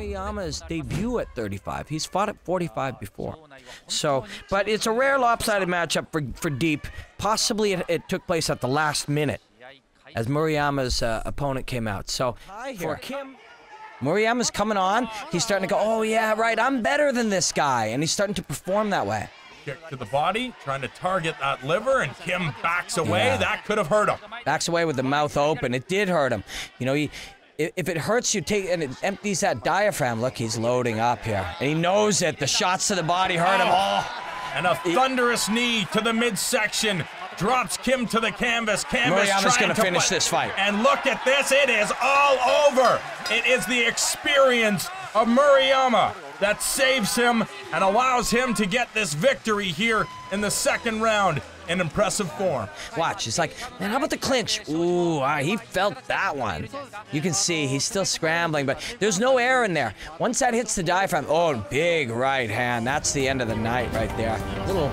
Murayama's debut at 35. He's fought at 45 before. So, but it's a rare lopsided matchup for Deep. Possibly it took place at the last minute as Murayama's opponent came out. So, for Kim, Murayama's coming on. He's starting to go, oh yeah, right, I'm better than this guy. And he's starting to perform that way. Kick to the body, trying to target that liver, and Kim backs away. Yeah. That could have hurt him. Backs away with the mouth open. It did hurt him. You know, if it hurts, you take, and it empties that diaphragm. Look, he's loading up here. And he knows it. The shots to the body hurt him. Oh. And a thunderous knee to the midsection. Drops Kim to the canvas. Canvas Murayama's trying to finish this fight. And look at this. It is all over. It is the experience of Murayama that saves him and allows him to get this victory here in the second round in impressive form. Watch, it's like, man, how about the clinch? Ooh, he felt that one. You can see he's still scrambling, but there's no air in there. Once that hits the diaphragm, oh, big right hand. That's the end of the night right there. Little